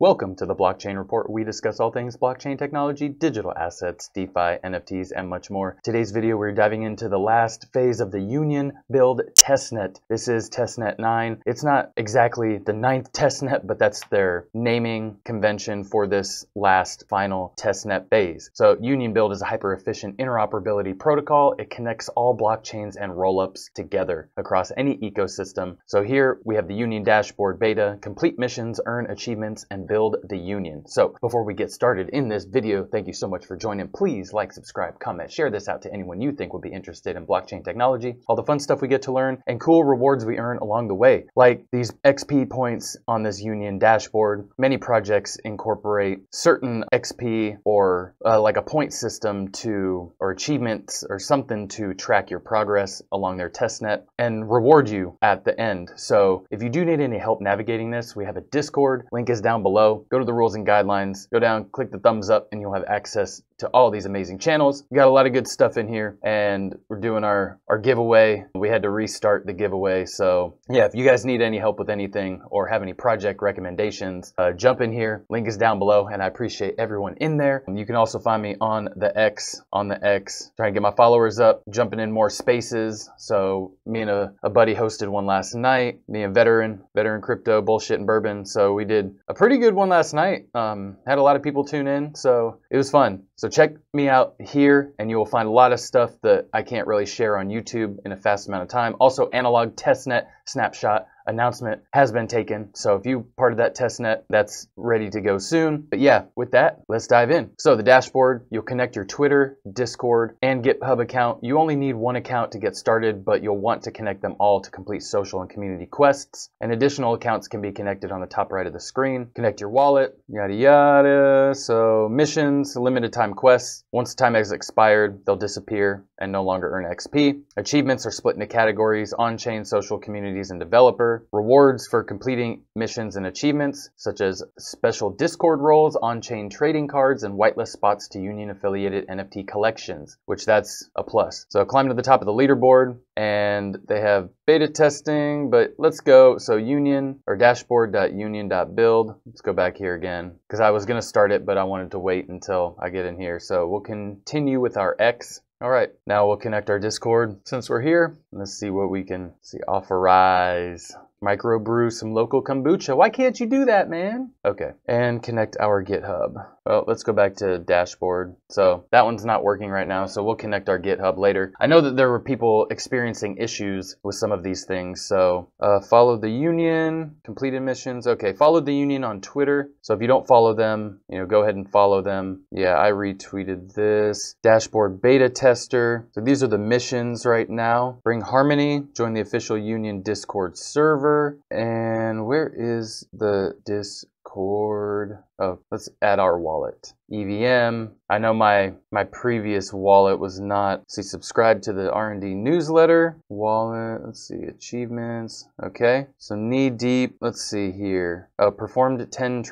Welcome to the Blockchain Report. We discuss all things blockchain technology, digital assets, DeFi, NFTs, and much more. Today's video, we're diving into the last phase of the Union Build testnet. This is testnet 9. It's not exactly the 9th testnet, but that's their naming convention for this last final testnet phase. So Union Build is a hyper-efficient interoperability protocol. It connects all blockchains and rollups together across any ecosystem. So here we have the Union dashboard beta, complete missions, earn achievements, and build the union. So before we get started in this video, thank you so much for joining. Please like, subscribe, comment, share this out to anyone you think would be interested in blockchain technology, all the fun stuff we get to learn, and cool rewards we earn along the way, like these XP points on this union dashboard. Many projects incorporate certain XP or like a point system to, or achievements or something to track your progress along their testnet and reward you at the end. So if you do need any help navigating this, we have a Discord. Link is down below. Go to the rules and guidelines, go down, click the thumbs up, and you'll have access to all these amazing channels. We got a lot of good stuff in here, and we're doing our giveaway. We had to restart the giveaway. So yeah, if you guys need any help with anything or have any project recommendations, jump in here. Link is down below, and I appreciate everyone in there. And you can also find me on the X, trying to get my followers up, jumping in more spaces. So me and a buddy hosted one last night, me and veteran crypto, bullshit and bourbon. So we did a pretty good one last night. Had a lot of people tune in, so it was fun. So check me out here, and you will find a lot of stuff that I can't really share on YouTube in a fast amount of time. Also, analog testnet snapshot announcement has been taken. So if you part of that testnet, that's ready to go soon. But yeah, with that, let's dive in. So the dashboard, you'll connect your Twitter, Discord, and GitHub account. You only need one account to get started, but you'll want to connect them all to complete social and community quests. And additional accounts can be connected on the top right of the screen. Connect your wallet, yada yada. So missions, limited time quests. Once time has expired, they'll disappear and no longer earn XP. Achievements are split into categories: on-chain, social, communities, and developer. Rewards for completing missions and achievements, such as special Discord roles, on-chain trading cards, and whitelist spots to union-affiliated NFT collections, which that's a plus. So climb to the top of the leaderboard, and they have beta testing, but let's go. So union, or dashboard.union.build. Let's go back here again, because I was going to start it, but I wanted to wait until I get in here. So we'll continue with our X. All right, now we'll connect our Discord since we're here. Let's see what we can see. Authorize. Microbrew some local kombucha. Why can't you do that, man? Okay, and connect our GitHub. Well, let's go back to dashboard. So that one's not working right now, so we'll connect our GitHub later. I know that there were people experiencing issues with some of these things. So follow the union, completed missions. Okay, follow the union on Twitter. So if you don't follow them, you know, go ahead and follow them. Yeah, I retweeted this. Dashboard beta tester. So these are the missions right now. Bring harmony, join the official union Discord server. And where is the Discord? Oh, let's add our wallet. EVM. I know my previous wallet was not. Let's see, subscribe to the R&D newsletter. Wallet. Let's see, achievements. Okay. So knee deep. Let's see here. Performed 10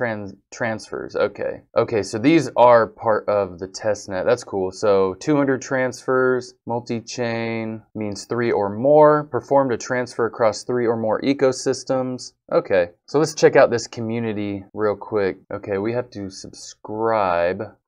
transfers. Okay. Okay. So these are part of the testnet. That's cool. So 200 transfers. Multi-chain means 3 or more. Performed a transfer across 3 or more ecosystems. Okay. So let's check out this community real quick. Okay. We have to subscribe.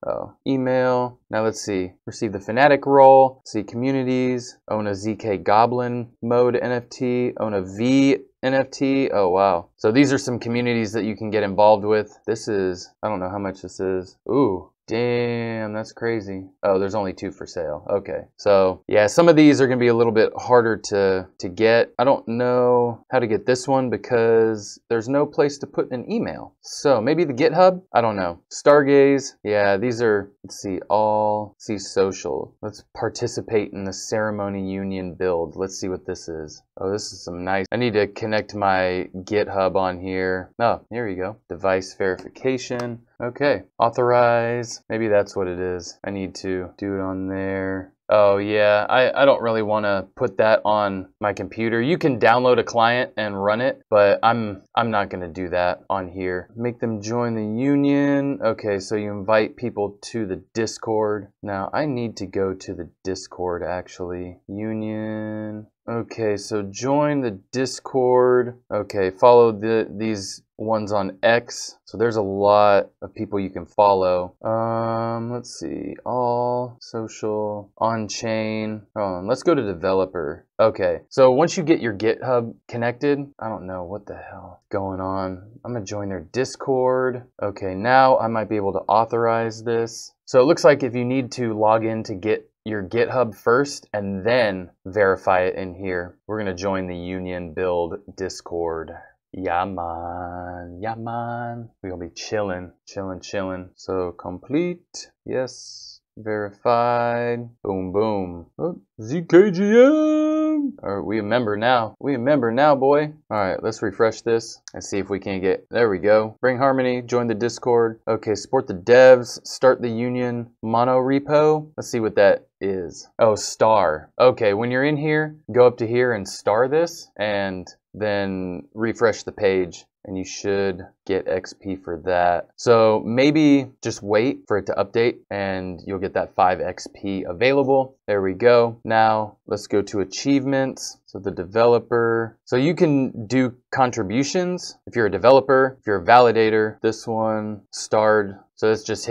Oh, email. Now let's see. Receive the fanatic role. See communities. Own a zk goblin mode NFT. Own a V NFT. Oh, wow. So these are some communities that you can get involved with. This is, I don't know how much this is. Ooh. Damn, that's crazy. Oh, there's only 2 for sale. Okay. So yeah, some of these are going to be a little bit harder to get. I don't know how to get this one because there's no place to put an email. So maybe the GitHub? I don't know. Stargaze. Yeah, these are, let's see, all, see social. Let's participate in the ceremony union build. Let's see what this is. Oh, this is some nice. I need to connect my GitHub on here. Oh, here you go. Device verification. Okay, authorize. Maybe that's what it is. I need to do it on there. Oh yeah, I don't really want to put that on my computer. You can download a client and run it, but I'm not going to do that on here. Make them join the union. Okay, so you invite people to the Discord. Now I need to go to the Discord actually. Union. Okay, so join the Discord. Okay, follow these ones on X. So there's a lot of people you can follow. Let's see, all social, on chain. Hold on, let's go to developer. Okay, so once you get your GitHub connected, I don't know what the hell is going on. I'm gonna join their Discord. Okay, now I might be able to authorize this. So it looks like if you need to log in to get your GitHub first and then verify it in here. We're gonna join the Union Build Discord. Yeah man, yeah man. We're gonna be chilling, chilling, chilling. So complete, yes, verified, boom, boom. Oh, ZKGM, are we a member now? We a member now, boy. All right, let's refresh this and see if we can get, there we go. Bring harmony, join the Discord. Okay, support the devs, start the Union mono repo. Let's see what that is. Oh, star. Okay, when you're in here, go up to here and star this and then refresh the page and you should get XP for that. So maybe just wait for it to update and you'll get that 5 XP available. There we go. Now let's go to achievements. So the developer, so you can do contributions if you're a developer, if you're a validator, this one starred. So it's just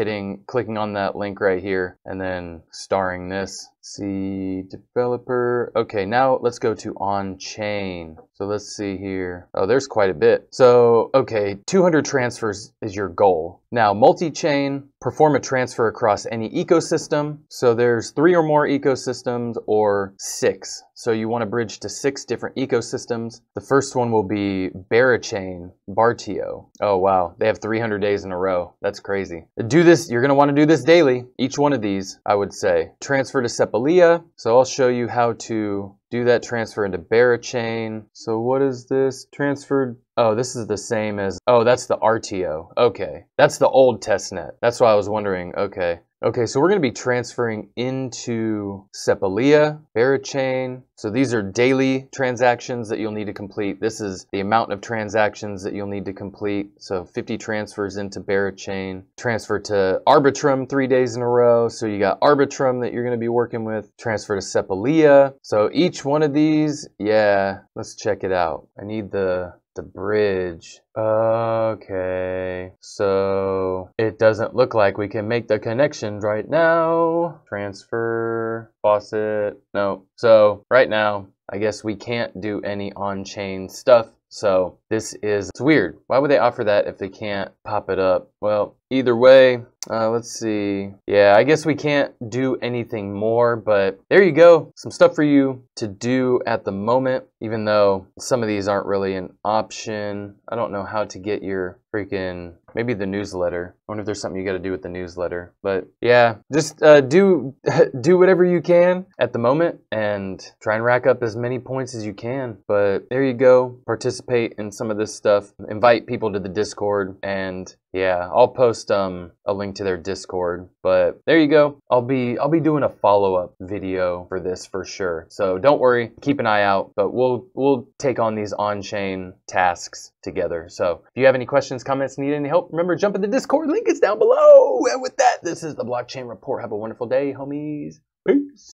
clicking on that link right here and then starring this. See, developer. Okay, now let's go to on chain. So let's see here. Oh, there's quite a bit. So, okay, 200 transfers is your goal. Now, multi-chain, perform a transfer across any ecosystem. So there's 3 or more ecosystems or 6. So you want to bridge to 6 different ecosystems. The first one will be Berachain, bArtio. Oh, wow. They have 300 days in a row. That's crazy. Do this. You're going to want to do this daily. Each one of these, I would say. Transfer to Sepolia. So I'll show you how to do that transfer into Berachain. So what is this? Transferred. Oh, this is the same as, oh, that's the RTO. Okay. That's the old testnet. That's why I was wondering. Okay. Okay, so we're going to be transferring into Sepolia, Berachain. So these are daily transactions that you'll need to complete. This is the amount of transactions that you'll need to complete. So 50 transfers into Berachain. Transfer to Arbitrum 3 days in a row. So you got Arbitrum that you're going to be working with. Transfer to Sepolia. So each one of these, yeah, let's check it out. I need the bridge. Okay, so it doesn't look like we can make the connection right now. Transfer, faucet, no. So right now, I guess we can't do any on-chain stuff. So this is, it's weird. Why would they offer that if they can't pop it up? Well, either way, let's see. Yeah, I guess we can't do anything more, but there you go. Some stuff for you to do at the moment, even though some of these aren't really an option. I don't know how to get your freaking, maybe the newsletter. I wonder if there's something you got to do with the newsletter. But yeah, just do whatever you can at the moment and try and rack up as many points as you can. But there you go. Participate in some of this stuff. Invite people to the Discord. And yeah, I'll post a link to their Discord. But there you go. I'll be doing a follow-up video for this for sure. So don't worry. Keep an eye out. But we'll take on these on-chain tasks together. So if you have any questions, comments, need any help, remember, jump in the Discord. Link is down below. And with that, this is the Blockchain Report. Have a wonderful day, homies. Peace.